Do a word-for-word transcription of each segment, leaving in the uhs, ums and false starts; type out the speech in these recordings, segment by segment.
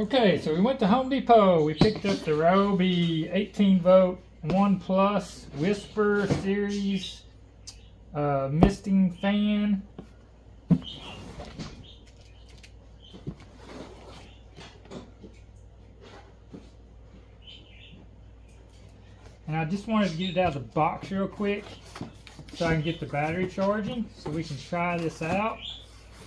Okay, so we went to Home Depot. We picked up the Ryobi eighteen volt OnePlus Whisper Series uh, misting fan. And I just wanted to get it out of the box real quick so I can get the battery charging, so we can try this out.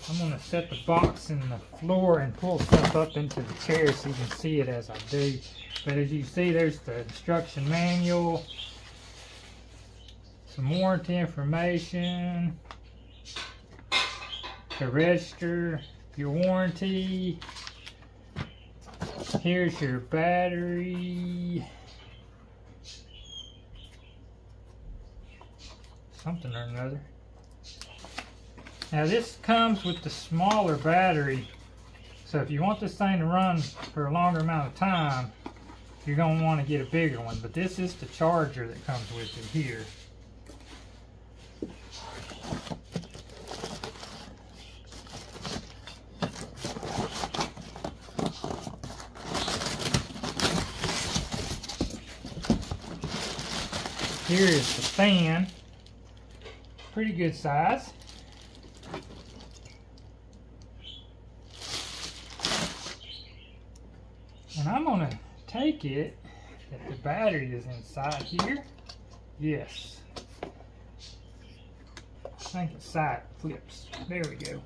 I'm going to set the box in the floor and pull stuff up into the chair so you can see it as I do. But as you see, there's the instruction manual, some warranty information, the register, your warranty. Here's your battery. Something or another. Now this comes with the smaller battery, so if you want this thing to run for a longer amount of time, you're going to want to get a bigger one. But this is the charger that comes with it here. Here is the fan. Pretty good size. And I'm going to take it that the battery is inside here. Yes. I think the side flips. There we go.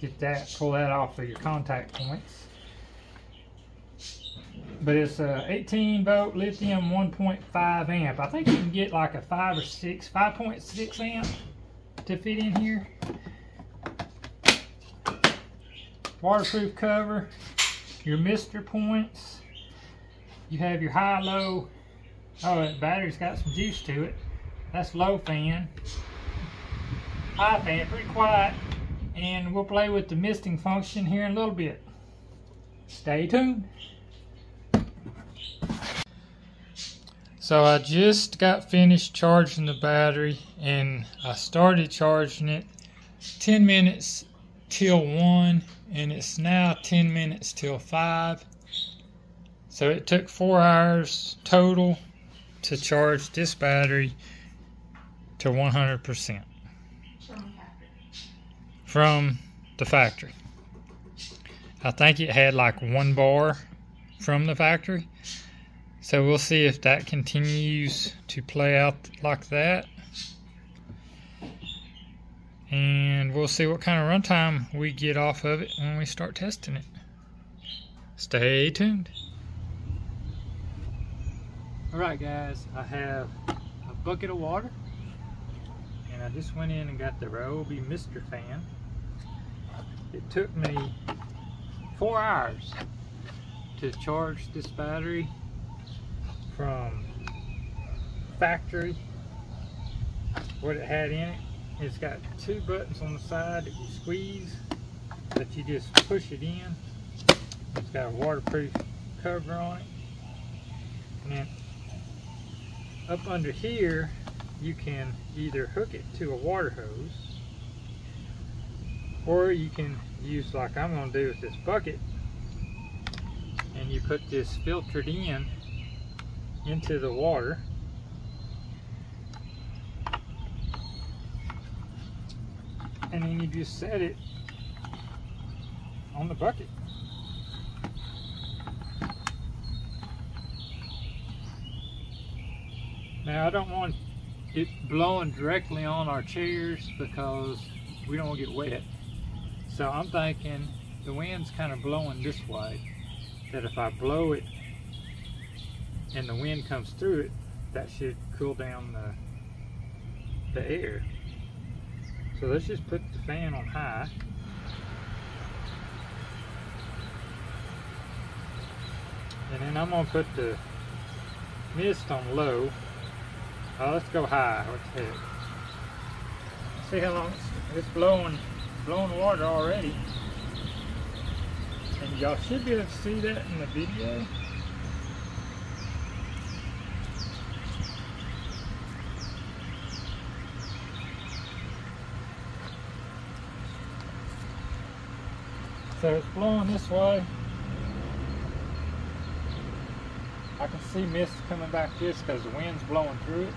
Get that, pull that off of your contact points. But it's a eighteen volt lithium one point five amp. I think you can get like a five or six, five point six amp to fit in here. Waterproof cover, your mister points, you have your high low. Oh, the battery's got some juice to it. That's low fan. High fan, pretty quiet. And we'll play with the misting function here in a little bit. Stay tuned. So I just got finished charging the battery, and I started charging it ten minutes till one, and it's now ten minutes till five. So it took four hours total to charge this battery to one hundred percent from the factory. I think it had like one bar from the factory. So we'll see if that continues to play out like that. And we'll see what kind of runtime we get off of it when we start testing it. Stay tuned. Alright guys, I have a bucket of water. And I just went in and got the Ryobi mister fan. It took me four hours to charge this battery from factory, what it had in it. It's got two buttons on the side that you squeeze, that you just push it in. It's got a waterproof cover on it. And then up under here, you can either hook it to a water hose, or you can use, like I'm going to do with this bucket, and you put this filtered in into the water, and then you just set it on the bucket. Now I don't want it blowing directly on our chairs because we don't want to get wet. So I'm thinking the wind's kind of blowing this way, that if I blow it and the wind comes through it, that should cool down the, the air. So let's just put the fan on high. And then I'm gonna put the mist on low. Oh, let's go high, what the heck. See how long it's, it's blowing, blowing water already. And y'all should be able to see that in the video. So it's blowing this way. I can see mist coming back just because the wind's blowing through it.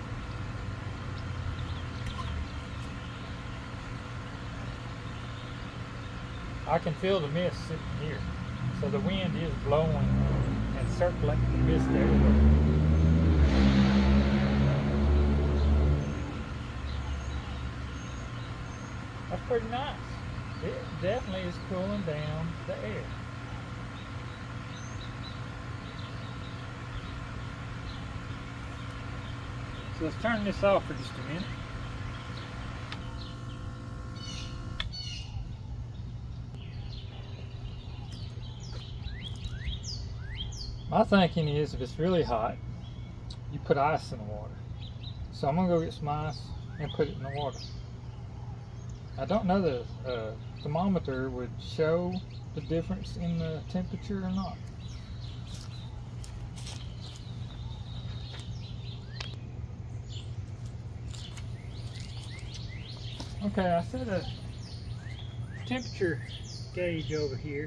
I can feel the mist sitting here. So the wind is blowing and circling the mist everywhere. That's pretty nice. It definitely is cooling down the air. So let's turn this off for just a minute. My thinking is if it's really hot, you put ice in the water. So I'm gonna go get some ice and put it in the water. I don't know that a uh, thermometer would show the difference in the temperature or not. Okay, I set a temperature gauge over here.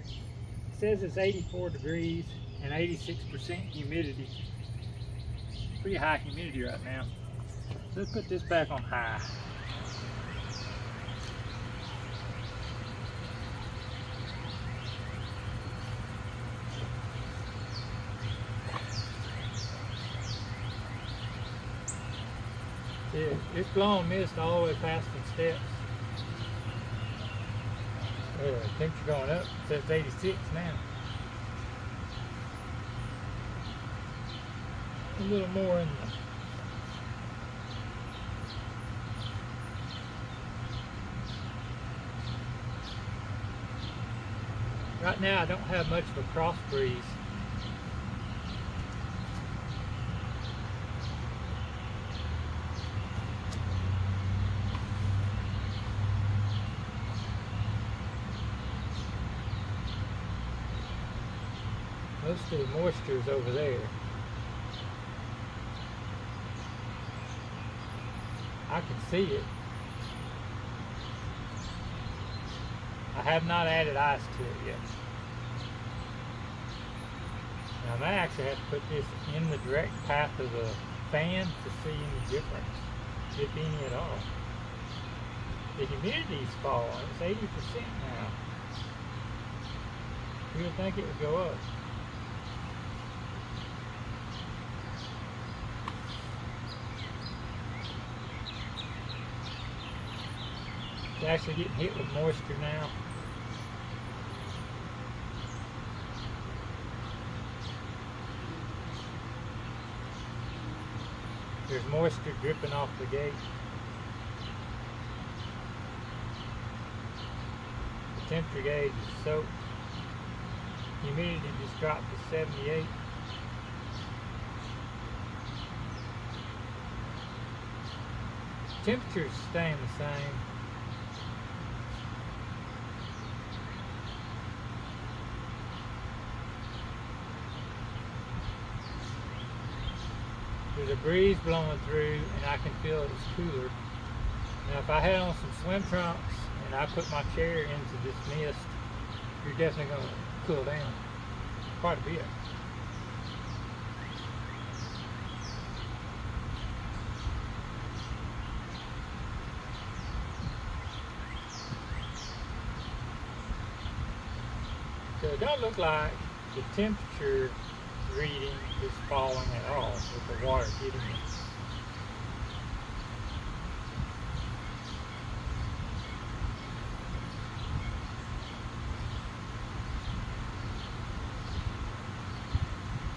It says it's eighty-four degrees and eighty-six percent humidity. Pretty high humidity right now. So let's put this back on high. It, it's blowing mist all the way past the steps. Uh, temperature going up. It says eighty-six now. A little more in there. Right now I don't have much of a cross breeze. Most of the moisture is over there. I can see it. I have not added ice to it yet. Now I may actually have to put this in the direct path of the fan to see any difference, if any at all. The humidity's falling. It's eighty percent now. You would think it would go up. It's actually getting hit with moisture now. There's moisture dripping off the gate. The temperature gauge is soaked. Humidity just dropped to seventy-eight. Temperature's staying the same. There's a breeze blowing through and I can feel it's cooler. Now if I had on some swim trunks and I put my chair into this mist, you're definitely going to cool down quite a bit. So it don't look like the temperature reading is falling at all with the water getting it.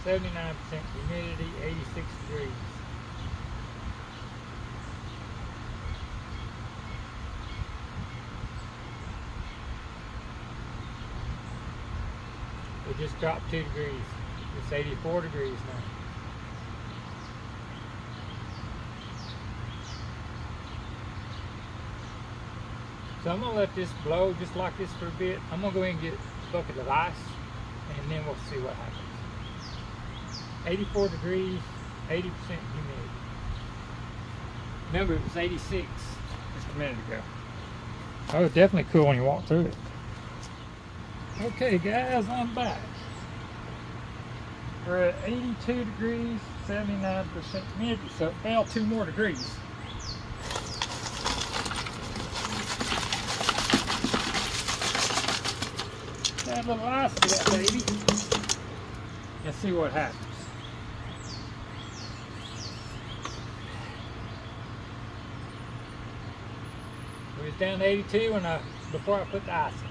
seventy-nine percent humidity, eighty-six degrees. It just dropped two degrees. It's eighty-four degrees now. So I'm gonna let this blow just like this for a bit. I'm gonna go in and get a bucket of ice and then we'll see what happens. eighty-four degrees, eighty percent humidity. Remember it was eighty-six just a minute ago. Oh, it's definitely cool when you walk through it. Okay guys, I'm back. We're at eighty-two degrees, seventy-nine percent humidity, so it fell two more degrees. Add a little ice to that baby and see what happens. It was down to eighty-two when I, before I put the ice in.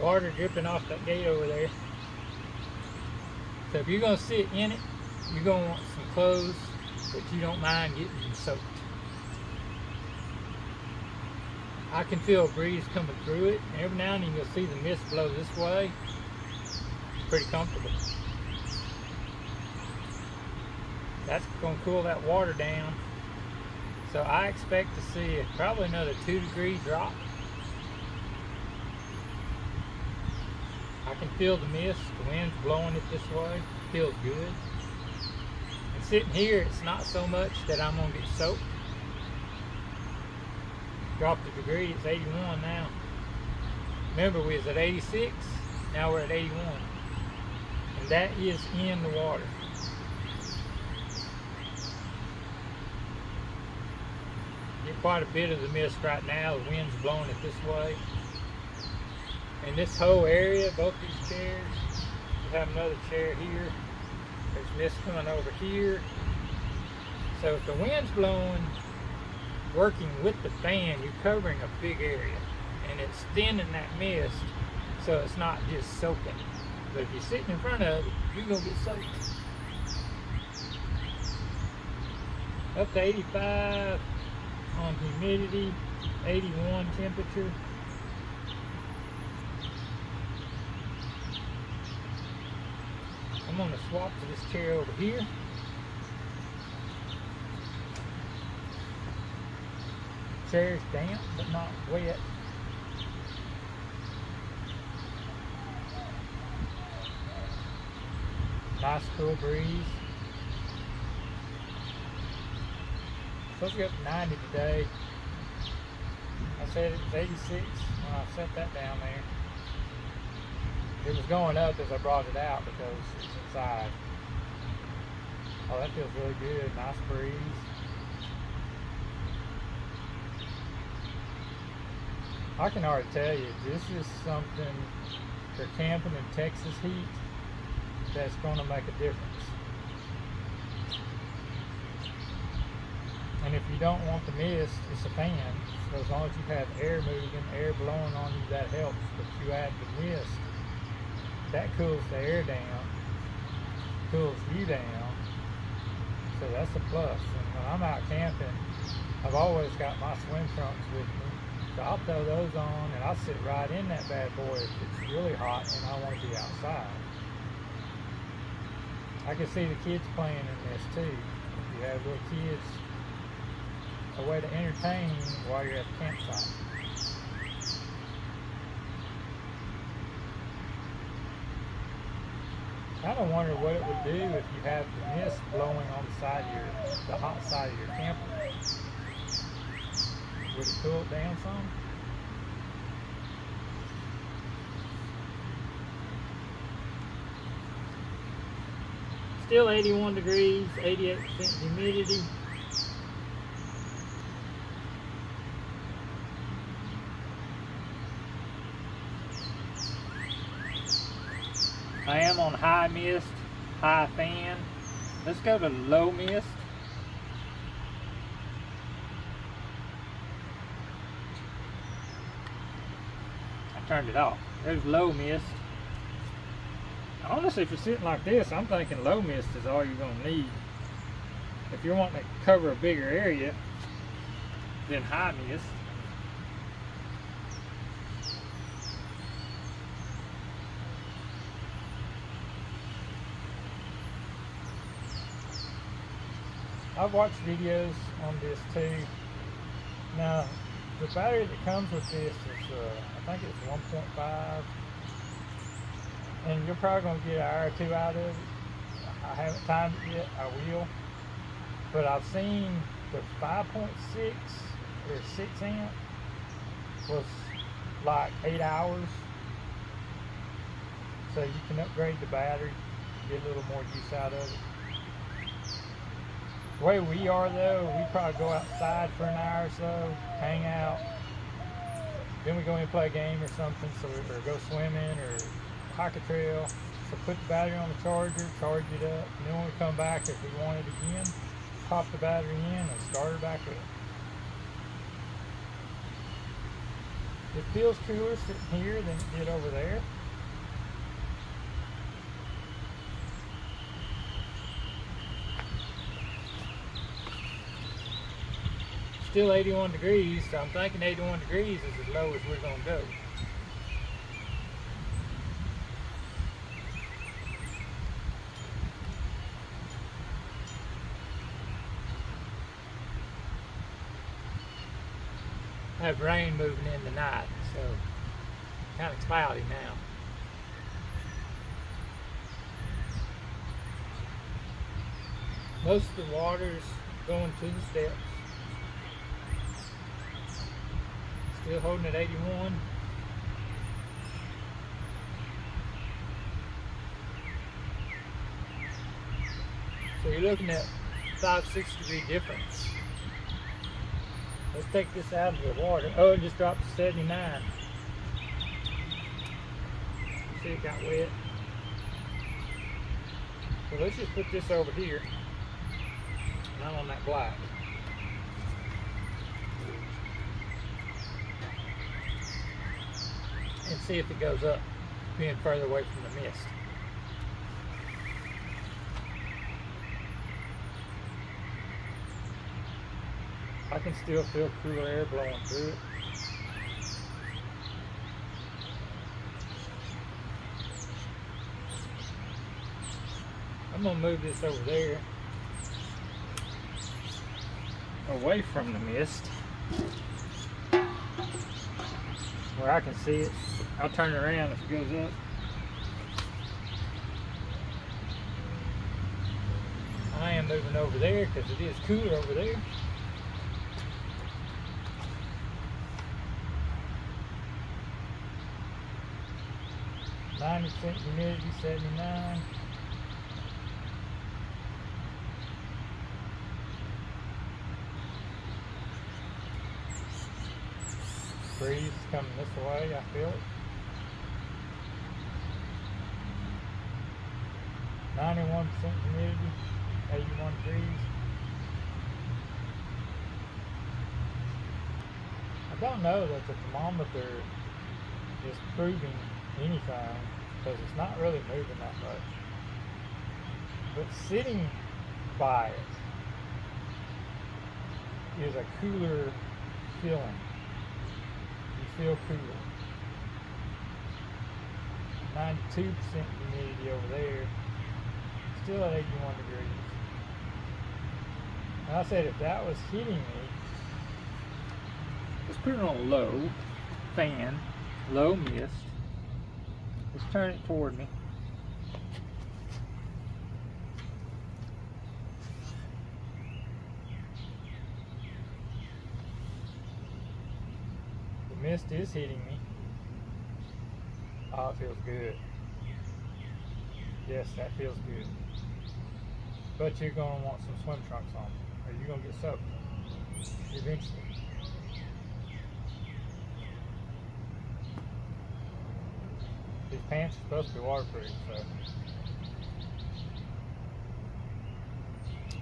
Water dripping off that gate over there. So if you're going to sit in it, you're going to want some clothes that you don't mind getting soaked. I can feel a breeze coming through it, and every now and then you'll see the mist blow this way. It's pretty comfortable. That's going to cool that water down. So I expect to see probably another two degree drop. I can feel the mist, the wind's blowing it this way, it feels good. And sitting here, it's not so much that I'm gonna get soaked. Dropped a degree, it's eighty-one now. Remember, we was at eighty-six, now we're at eighty-one. And that is in the water. Get quite a bit of the mist right now, the wind's blowing it this way. And this whole area, both these chairs, we have another chair here. There's mist coming over here. So if the wind's blowing, working with the fan, you're covering a big area. And it's thinning that mist, so it's not just soaking. But if you're sitting in front of it, you're gonna get soaked. Up to eighty-five on humidity, eighty-one temperature. I'm going to swap to this chair over here. Chair's damp, but not wet. Nice cool breeze. Supposed to be up to ninety today. I said it was eighty-six when I set that down there. It was going up as I brought it out because it's inside. Oh, that feels really good. Nice breeze. I can already tell you, this is something for camping in Texas heat that's going to make a difference. And if you don't want the mist, it's a fan. So as long as you have air moving, air blowing on you, that helps. But if you add the mist, that cools the air down, cools you down, so that's a plus. And when I'm out camping, I've always got my swim trunks with me, so I'll throw those on and I'll sit right in that bad boy if it's really hot and I want to be outside. I can see the kids playing in this too. If you have little kids, a way to entertain while you're at the campsite. I don't wonder what it would do if you have the mist blowing on the side of your, the hot side of your camper. Would it cool it down some? Still eighty-one degrees, eighty-eight percent humidity. I am on high mist, high fan. Let's go to low mist. I turned it off. There's low mist. Honestly, if you're sitting like this, I'm thinking low mist is all you're gonna need. If you're wanting to cover a bigger area, then high mist. I've watched videos on this too. Now, the battery that comes with this is, uh, I think it's one point five. And you're probably going to get an hour or two out of it. I haven't timed it yet, I will. But I've seen the five point six the six amp was like eight hours. So you can upgrade the battery, get a little more use out of it. The way we are though, we probably go outside for an hour or so, hang out, then we go in and play a game or something, so we, or go swimming or hike a trail. So put the battery on the charger, charge it up, and then when we come back, if we want it again, pop the battery in and start it back up. It feels cooler sitting here than it did over there. Still eighty-one degrees, so I'm thinking eighty-one degrees is as low as we're gonna go. I have rain moving in tonight, so kind of cloudy now. Most of the water's going to the steps. Still holding at eighty-one. So you're looking at five, six degree difference. Let's take this out of the water. Oh, it just dropped to seventy-nine. See, it got wet. So let's just put this over here. Not on that black. And see if it goes up, being further away from the mist. I can still feel cool air blowing through it. I'm gonna move this over there, away from the mist, where I can see it. I'll turn it around if it goes up. I am moving over there because it is cooler over there. ninety percent humidity, seventy-nine. Breeze coming this way, I feel it. ninety-one percent humidity, eighty-one degrees. I don't know that the thermometer is proving anything, because it's not really moving that much. But sitting by it is a cooler feeling. You feel cooler. ninety-two percent humidity over there. Still at eighty-one degrees. And I said if that was hitting me, let's put it on low fan, low mist. Let's turn it toward me. The mist is hitting me. Oh, it feels good. Yes, that feels good. But you're going to want some swim trunks on, or you're going to get soaked eventually. These pants are supposed to be waterproof, so.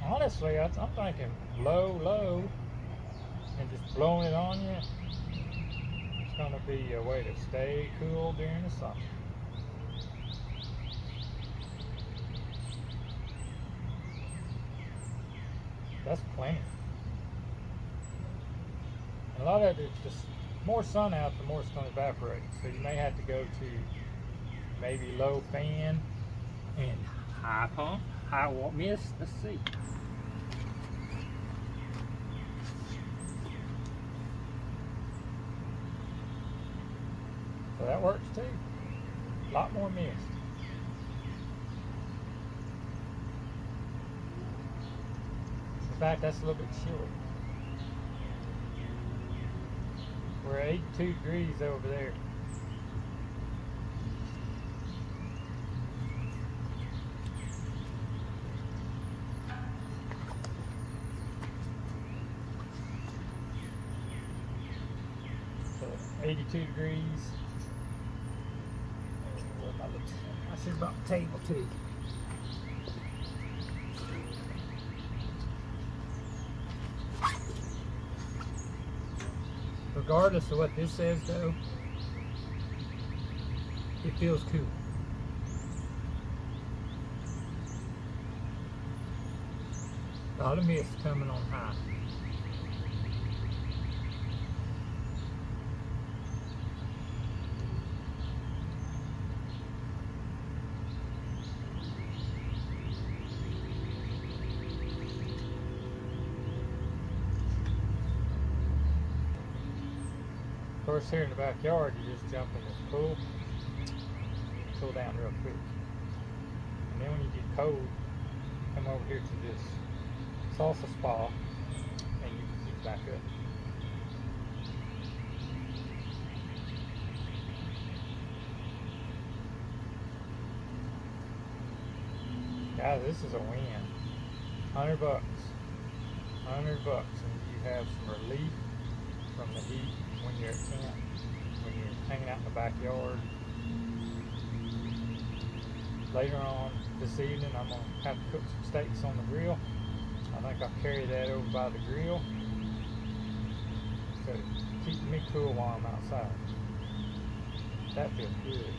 Honestly, I, I'm thinking low, low, and just blowing it on you. It's gonna be a way to stay cool during the summer. That's plenty. A lot of it, just more sun out, the more it's gonna evaporate. So you may have to go to maybe low fan and high pump, high water mist. Let's see. So that works too. A lot more mist. In fact, that's a little bit chilly. We're eighty-two degrees over there. So eighty-two degrees. I should about the table too. Regardless of what this says though, it feels cool. A lot of mist coming on high. Of course, here in the backyard, you just jump in this pool, cool down real quick. And then when you get cold, come over here to this salsa spa, and you can get back up. Guys, this is a win. one hundred bucks. one hundred bucks, and you have some relief from the heat. When you're at camp, when you're hanging out in the backyard. Later on this evening, I'm going to have to cook some steaks on the grill. I think I'll carry that over by the grill. So keep me cool while I'm outside. That feels good.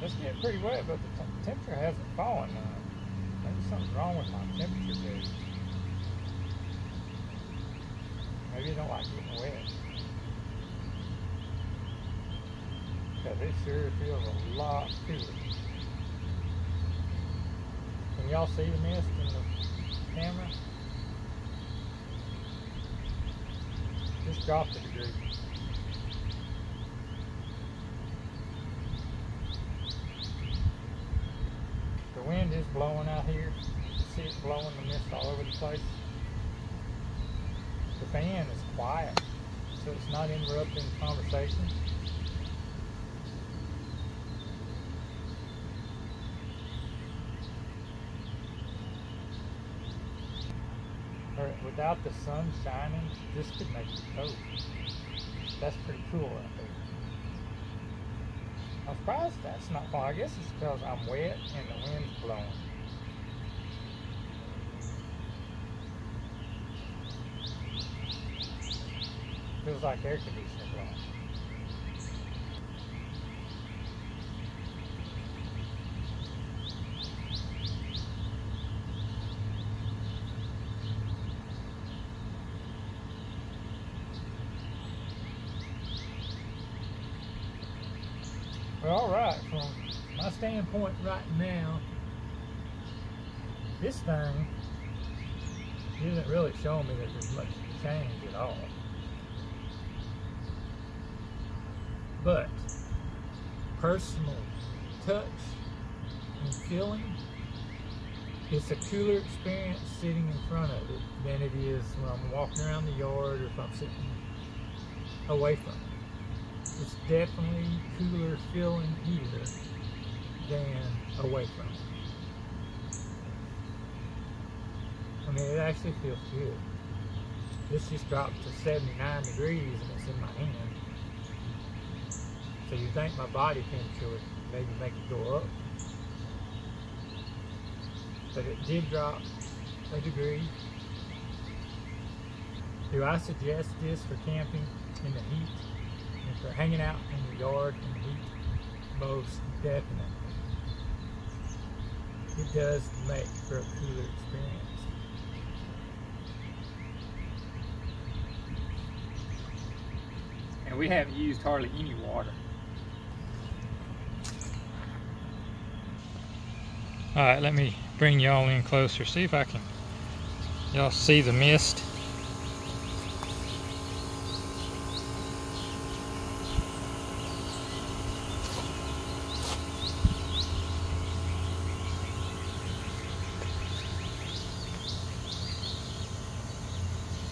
It's getting pretty wet, but the t temperature hasn't fallen. Uh, maybe something's wrong with my temperature gauge. Maybe you don't like getting wet. Yeah, this sure feels a lot cooler. Can y'all see the mist in the camera? Just dropped a degree. The wind is blowing out here. You see it blowing the mist all over the place. The fan is quiet, so it's not interrupting conversation. All right, without the sun shining, this could make you cold. That's pretty cool out there. I'm surprised that's not fun. I guess it's because I'm wet and the wind's blowing. Feels like air conditioning blowing. Well, all right, from my standpoint right now, this thing isn't really showing me that there's much change at all. But personal touch and feeling, it's a cooler experience sitting in front of it than it is when I'm walking around the yard or if I'm sitting away from it. It's definitely cooler feeling here than away from it. I mean, it actually feels good. This just dropped to seventy-nine degrees and it's in my hand. So you think my body temperature would maybe make it go up. But it did drop a degree. Do I suggest this for camping in the heat? And for hanging out in the yard in the heat? Most definitely. It does make for a cooler experience. And we haven't used hardly any water. All right, let me bring y'all in closer. See if I can, y'all see the mist?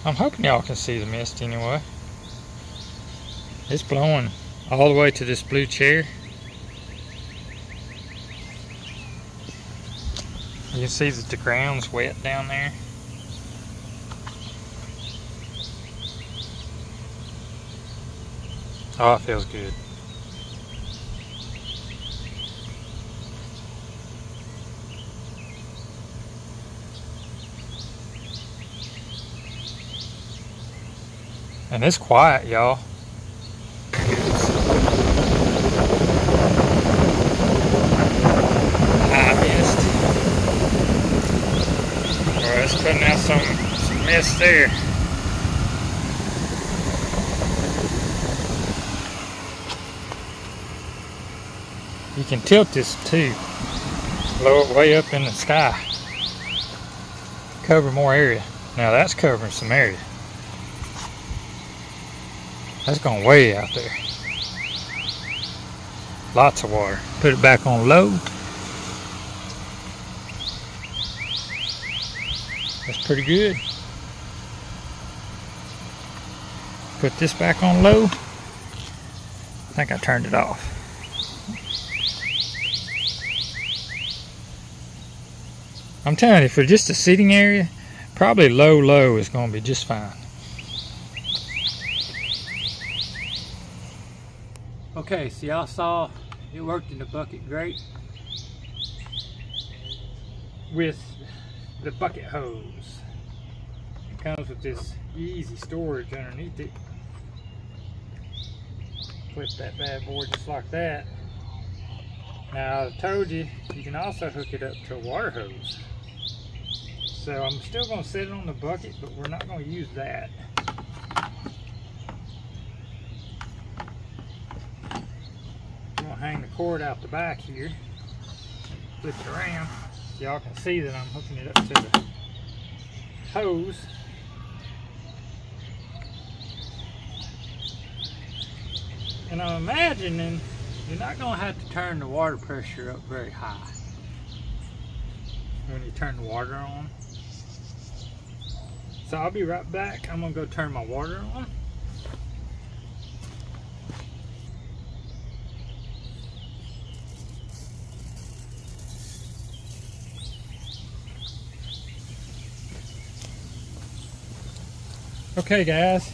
I'm hoping y'all can see the mist anyway. It's blowing all the way to this blue chair. You can see that the ground's wet down there. Oh, it feels good. And it's quiet, y'all. High mist. Well, it's putting out some, some mist there. You can tilt this too. Blow it way up in the sky. Cover more area. Now that's covering some area. That's going way out there. Lots of water. Put it back on low. That's pretty good. Put this back on low. I think I turned it off. I'm telling you, for just a sitting area, probably low, low is going to be just fine. Okay, so y'all saw it worked in the bucket great with the bucket hose. It comes with this easy storage underneath it. Flip that bad boy just like that. Now I told you, you can also hook it up to a water hose. So I'm still going to set it on the bucket, but we're not going to use that. Hang the cord out the back here, flip it around so y'all can see that I'm hooking it up to the hose. And I'm imagining you're not going to have to turn the water pressure up very high when you turn the water on. So I'll be right back. I'm going to go turn my water on. Okay guys,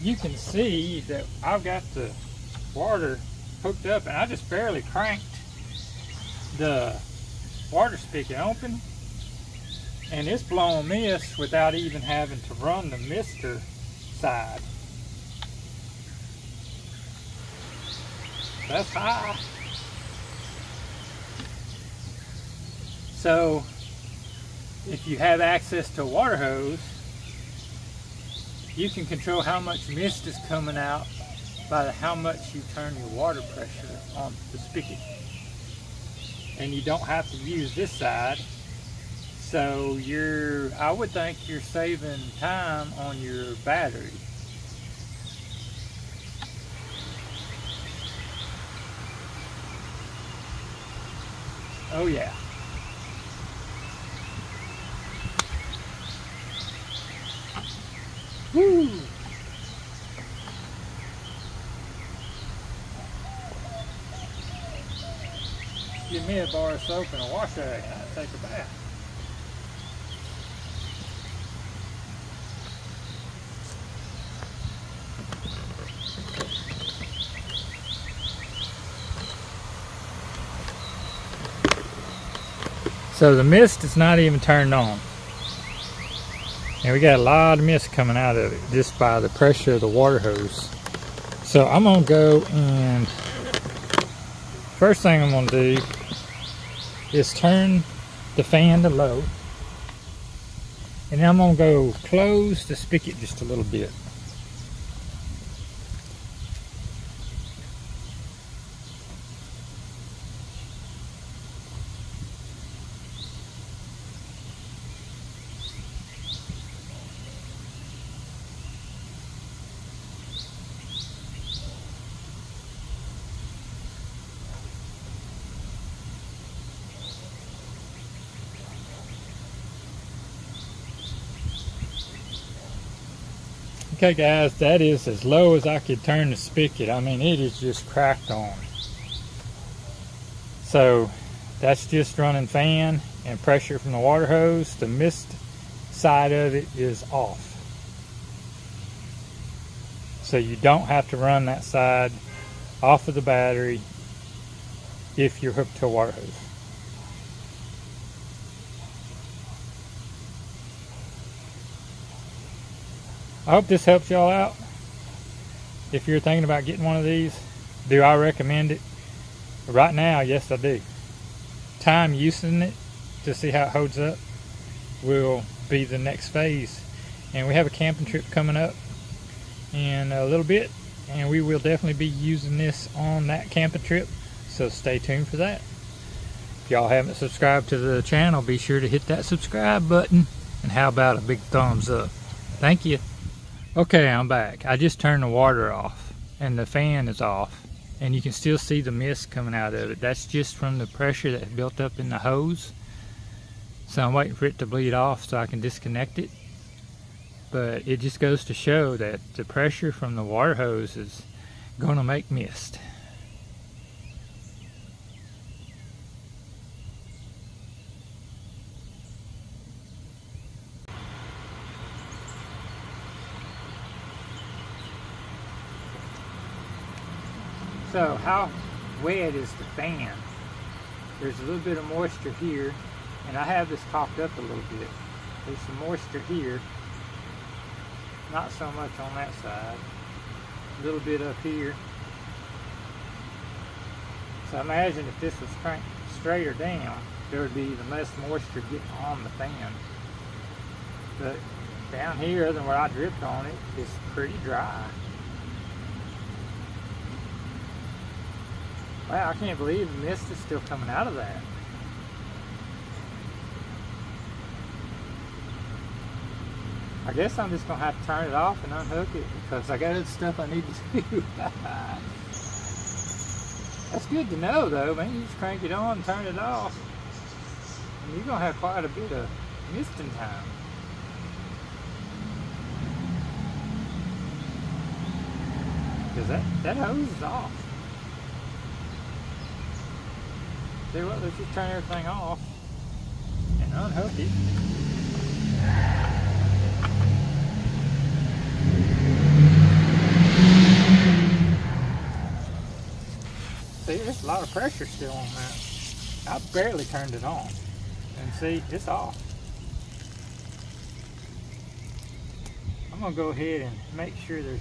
you can see that I've got the water hooked up and I just barely cranked the water spigot open and it's blowing mist without even having to run the mister side. That's high. So if you have access to a water hose, you can control how much mist is coming out by how much you turn your water pressure on the spigot. And you don't have to use this side. So you're, I would think you're saving time on your battery. Oh yeah. Woo! Give me a bar of soap and a wash rag and I'll take a bath. So the mist is not even turned on. And we got a lot of mist coming out of it just by the pressure of the water hose. So I'm gonna go, and first thing I'm gonna do is turn the fan to low. And then I'm gonna go close the spigot just a little bit. Okay guys, that is as low as I could turn the spigot. I mean, it is just cracked on. So that's just running fan and pressure from the water hose. The mist side of it is off. So you don't have to run that side off of the battery if you're hooked to a water hose. I hope this helps y'all out. If you're thinking about getting one of these, do I recommend it? Right now, yes I do. Time using it to see how it holds up will be the next phase. And we have a camping trip coming up in a little bit, and we will definitely be using this on that camping trip, so stay tuned for that. If y'all haven't subscribed to the channel, be sure to hit that subscribe button, and how about a big thumbs up? Thank you. Okay, I'm back. I just turned the water off and the fan is off, and you can still see the mist coming out of it. That's just from the pressure that built up in the hose. So I'm waiting for it to bleed off so I can disconnect it. But it just goes to show that the pressure from the water hose is gonna make mist. So how wet is the fan? There's a little bit of moisture here, and I have this cocked up a little bit. There's some moisture here. Not so much on that side. A little bit up here. So imagine if this was cranked straighter down, there would be even less moisture getting on the fan. But down here, other than where I dripped on it, it's pretty dry. Wow, I can't believe the mist is still coming out of that. I guess I'm just gonna have to turn it off and unhook it because I got other stuff I need to do. That's good to know though, man. You just crank it on and turn it off, and you're gonna have quite a bit of misting time. Because that, that hose is off. See what, let's just turn everything off and unhook it. See, there's a lot of pressure still on that. I barely turned it on. And see, it's off. I'm gonna go ahead and make sure there's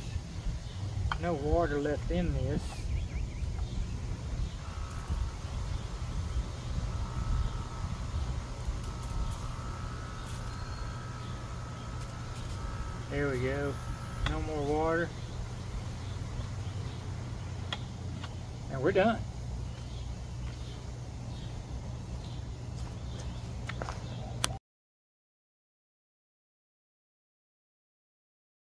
no water left in this. There we go. No more water. And we're done.